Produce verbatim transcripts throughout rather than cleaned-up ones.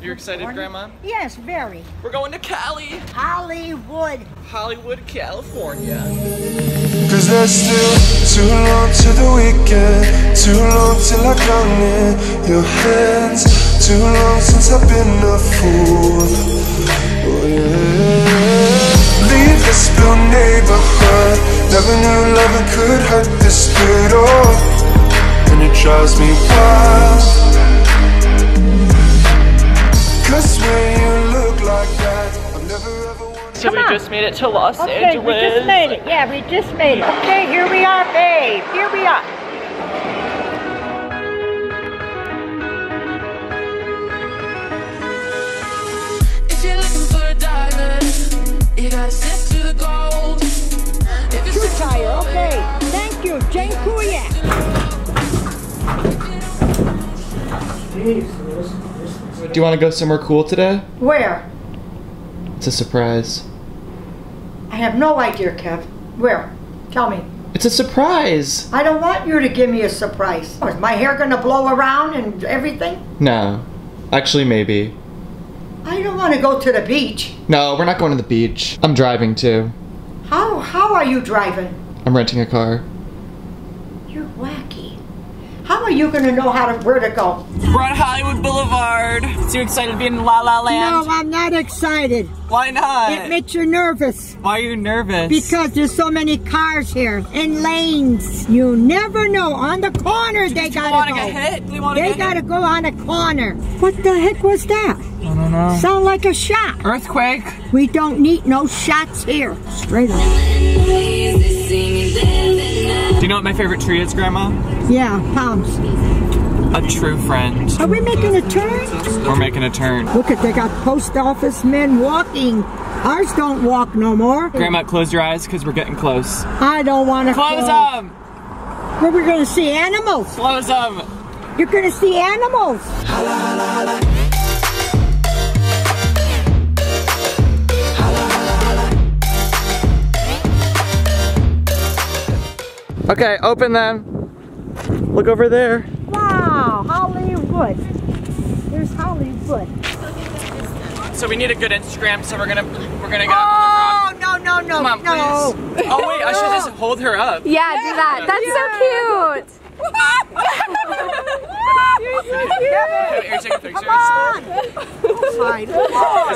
You're excited, morning. Grandma? Yes, very. We're going to Cali. Hollywood. Hollywood, California. Cause there's still too long to the weekend. Too long till I drown in your hands. Too long since I've been a fool. Oh, yeah. Leave this little neighborhood. Never knew loving could hurt this good. Oh, and it drives me wild. So Come we on. just made it to Los okay, Angeles. We just made it. Yeah, we just made it. Okay, here we are, babe. Here we are. If you're looking for a diamond, you gotta sift through the gold. If it's too tired, okay. Thank you, Jane Kuya. Do you want to go somewhere cool today? Where? It's a surprise. I have no idea, Kev. Where? Tell me. It's a surprise. I don't want you to give me a surprise. Oh, is my hair gonna blow around and everything? No. Actually, maybe. I don't want to go to the beach. No, we're not going to the beach. I'm driving too. How, how are you driving? I'm renting a car. You're wacky. How are you gonna know how to, where to go? We're on Hollywood Boulevard. Too excited to be in La La Land? No, I'm not excited. Why not? It makes you nervous. Why are you nervous? Because there's so many cars here and lanes. You never know. On the corner, they gotta go. Hit? They get gotta hit? go on a corner. What the heck was that? I don't know. Sound like a shot. Earthquake. We don't need no shots here. Straight up. Do you know what my favorite tree is, Grandma? Yeah, palms. A true friend. Are we making a turn? We're making a turn. Look at, they got post office men walking. Ours don't walk no more. Grandma, close your eyes because we're getting close. I don't want to close. Close them! Well, we're going to see animals. Close them! You're going to see animals. Holla, holla, holla. Holla, holla, holla. Okay, open them. Look over there. Wow, Hollywood. There's Hollywood. So we need a good Instagram, so we're gonna we're gonna go. Oh no no no! Come on, no. Please. Oh wait, I should just hold her up. Yeah, yeah. Do that. That's yeah. so cute. You're so cute. Come on. Fine. Is the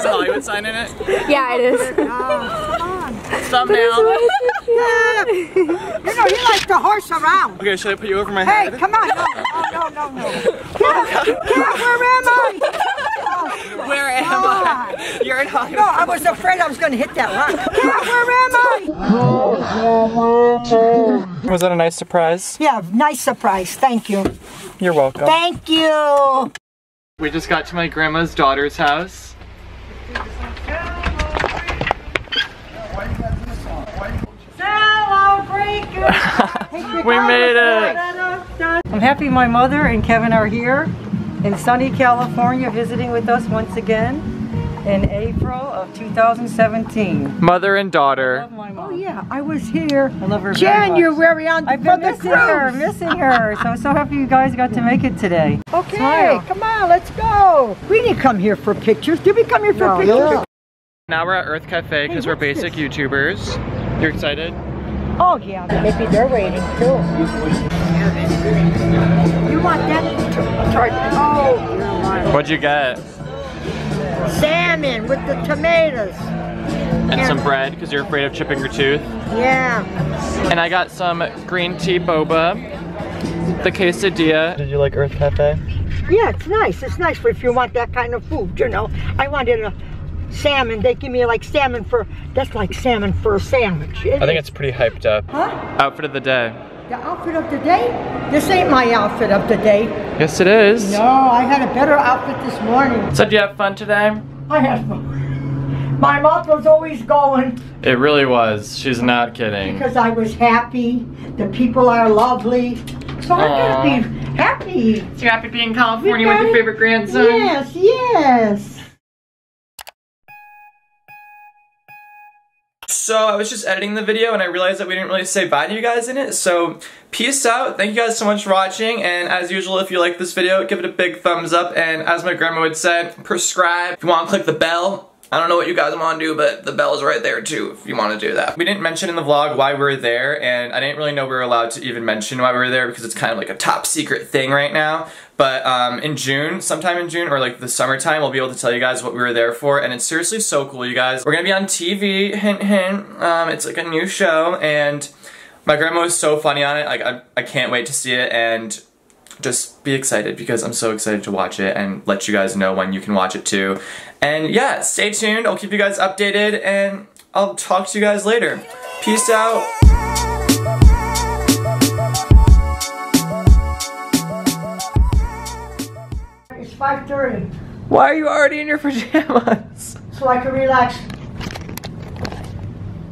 Hollywood sign in it? Yeah, it is. Oh, come on. Thumbnail. You know, he likes to horse around. Okay, should I put you over my hey, head? Hey, come on. No, no, no, no. Cat, Cat, where am I? Oh, where am I? I? You're in Hollywood. No, I was afraid I was going to hit that rock. Cat, where am I? Was that a nice surprise? Yeah, nice surprise. Thank you. You're welcome. Thank you. We just got to my grandma's daughter's house. We made it! I'm happy my mother and Kevin are here in sunny California visiting with us once again in April of two thousand seventeen. Mother and daughter. I love my mom. Oh yeah, I was here. I love her January on the cruise. I've been missing her, missing her. So I'm so happy you guys got to make it today. Okay, Smile. Come on, let's go. We didn't come here for pictures. Did we come here for no, pictures? No. Now we're at Urth Cafe because hey, we're basic this? YouTubers. You're excited? Oh yeah, maybe they're waiting too. You want that? Oh. What'd you get? Salmon with the tomatoes. And, and some bread because you're afraid of chipping your tooth. Yeah. And I got some green tea boba, the quesadilla. Did you like Urth Cafe? Yeah, it's nice. It's nice if you want that kind of food, you know. I wanted a salmon. They give me like salmon for, that's like salmon for a sandwich. I think it's pretty hyped up. Huh? Outfit of the day. The outfit of the day? This ain't my outfit of the day. Yes it is. No, I had a better outfit this morning. So did you have fun today? I had fun. My mouth was always going. It really was. She's not kidding. Because I was happy. The people are lovely. So I'm going to be happy. So you're happy to be in California with your favorite grandson? Yes, yes. So I was just editing the video and I realized that we didn't really say bye to you guys in it, so peace out. Thank you guys so much for watching, and as usual, if you like this video, give it a big thumbs up, and as my grandma would say, prescribe. If you want to click the bell, I don't know what you guys want to do, but the bell's right there too if you want to do that. We didn't mention in the vlog why we were there, and I didn't really know we were allowed to even mention why we were there because it's kind of like a top secret thing right now. But um, in June, sometime in June, or like the summertime, we'll be able to tell you guys what we were there for, and it's seriously so cool, you guys. We're gonna be on T V, hint hint, um, it's like a new show, and my grandma was so funny on it, like I, I can't wait to see it, and just be excited because I'm so excited to watch it and let you guys know when you can watch it too. And yeah, stay tuned. I'll keep you guys updated and I'll talk to you guys later. Peace out. It's five thirty. Why are you already in your pajamas? So I can relax.